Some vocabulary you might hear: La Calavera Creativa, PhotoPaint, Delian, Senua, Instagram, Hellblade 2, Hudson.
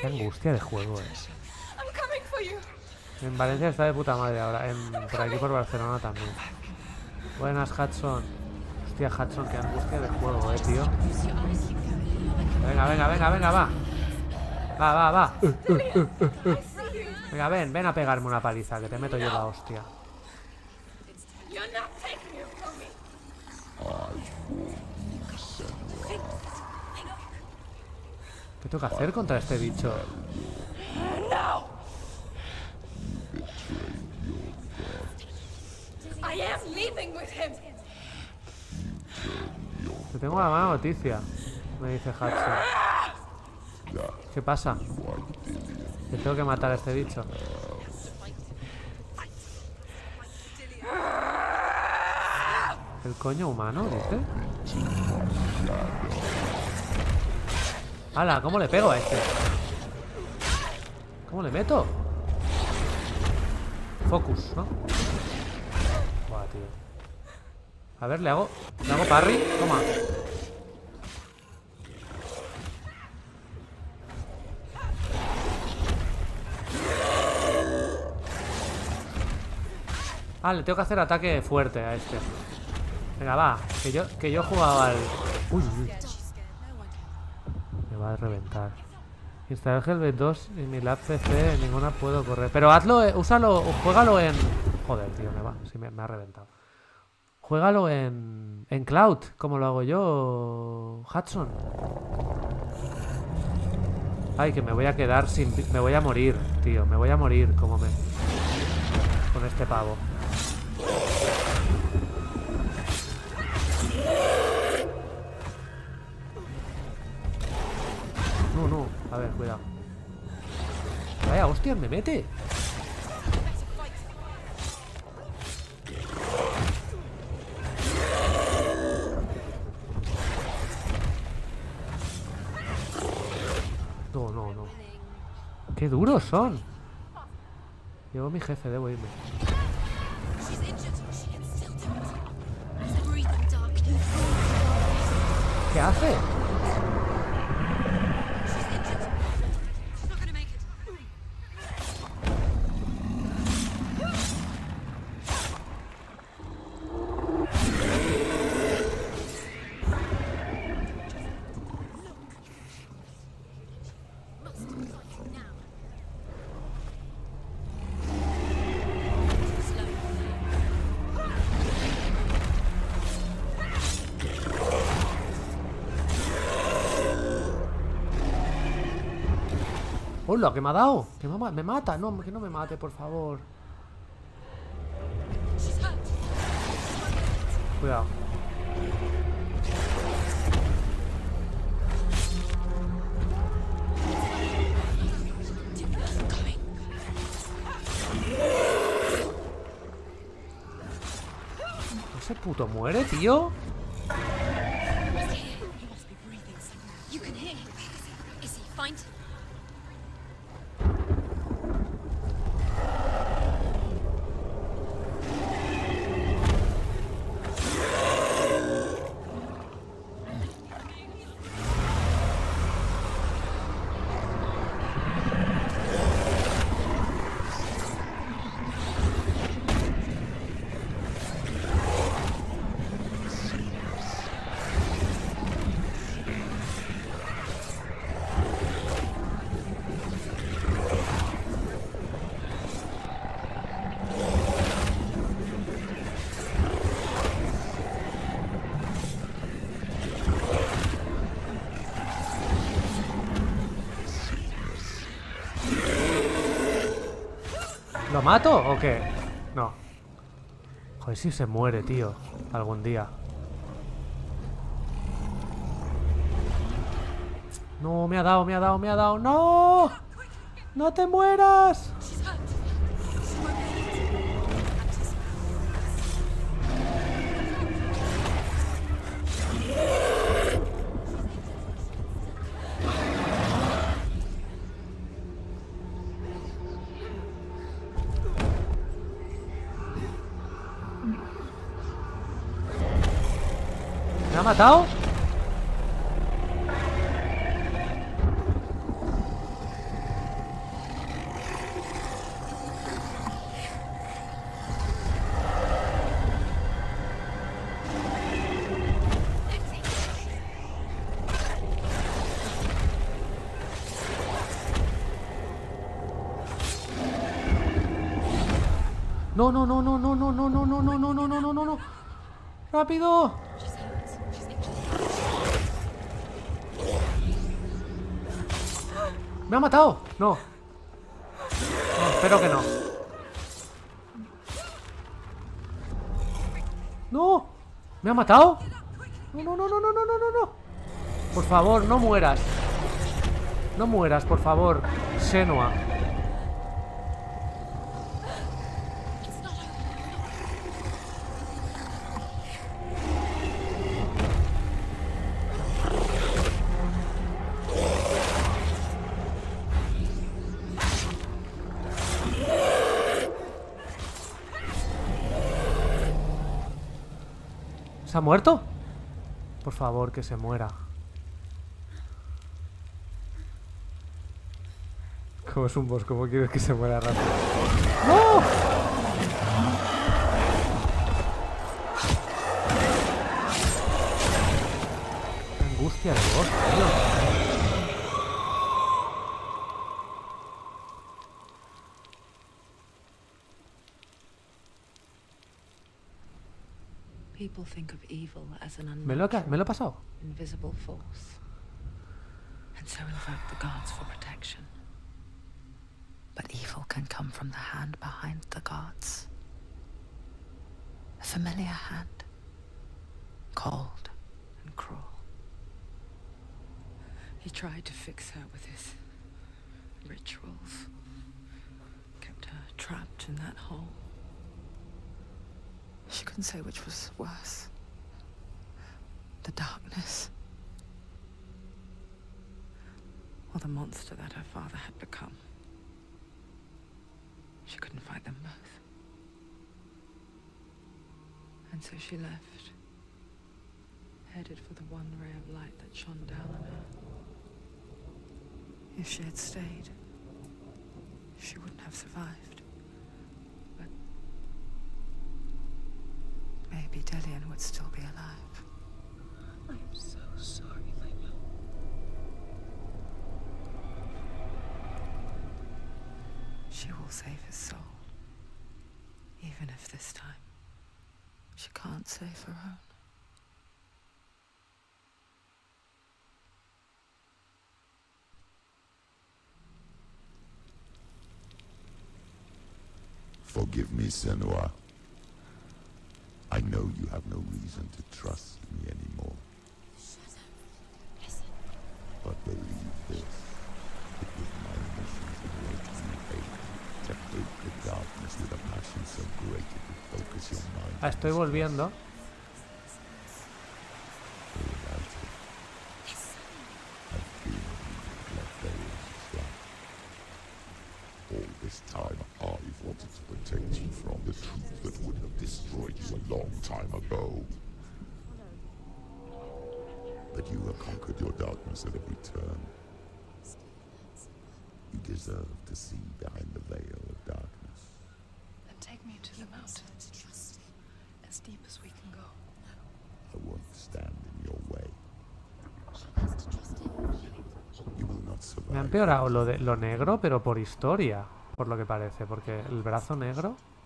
Qué angustia de juego, En Valencia está de puta madre ahora. Por aquí, por Barcelona también. Buenas, Hudson. Hostia, Hudson, qué angustia de juego, tío. Venga, venga, venga, venga, va. Va, va, va. Venga, ven, ven a pegarme una paliza, que te meto yo la hostia. ¿Qué tengo que hacer contra este bicho? Te tengo una mala noticia, me dice Hudson. ¿Qué pasa? Que tengo que matar a este bicho. ¿El coño humano, dice? ¡Hala! ¿Cómo le pego a este? ¿Cómo le meto? Focus, ¿no? Buah, tío. A ver, le hago parry. Toma. Ah, le tengo que hacer ataque fuerte a este. Venga, va. Que yo jugaba al... Uy, uy. Me va a reventar. Instalar Hellblade 2 y mi lap PC, ninguna puedo correr. Pero hazlo, úsalo, juégalo en... Joder, tío, me va. Sí, me ha reventado. Juégalo en Cloud, como lo hago yo, Hudson. Ay, que me voy a quedar sin... Me voy a morir, tío. Me voy a morir como me... Con este pavo. No, no, a ver, cuidado. Vaya, hostia, me mete. No, no, no. Qué duros son. Llegó mi jefe, debo irme. ¿Qué hace? ¡Hola! ¿Qué me ha dado? ¿Que me mata? No, que no me mate, por favor. Cuidado. ¿No se puto muere, tío? ¿Lo mato o qué? No. Joder, si se muere, tío. Algún día. No, me ha dado. ¡No! ¡No te mueras! ¿Me ha matado? No, no, no, no, no, no, no, no, no, no, no, no, no, no, no, no. ¡Rápido! ¡Me ha matado! No. No, espero que no. ¡No! ¿Me ha matado? No, no, no, no, no, no, no, no. Por favor, no mueras. No mueras, por favor, Senua. ¿Se ha muerto? Por favor, que se muera. Como es un boss, ¿cómo quieres que se muera rápido? ¡No! ¡Qué angustia de boss, tío! Me lo he pasado. But evil can come from the hand behind the gods. A familiar hand, cold and cruel. He tried to fix her with his rituals, kept her trapped in that hole. She couldn't say which was worse, the darkness or the monster that her father had become. She couldn't fight them both. And so she left, headed for the one ray of light that shone down on her. If she had stayed, she wouldn't have survived. But maybe Delian would still be alive. I am so sorry, my love. She will save his soul, even if this time she can't save her own. Forgive me, Senua. I know you have no reason to trust me anymore. Shut up. Listen. But believe this. It was my mission to work on faith, to break the darkness with a passion so great it would focus your mind. Ah, estoy volviendo. All this time I've wanted to protect you from the truth that would have destroyed you a long time ago. But you have conquered your darkness at every turn. You deserve to see behind the veil of darkness. Then take me to the mountains, as deep as we can go. I won't stand in your way. You will not survive. Me ha empeorado lo negro, pero por historia, por lo que parece, porque el brazo negro.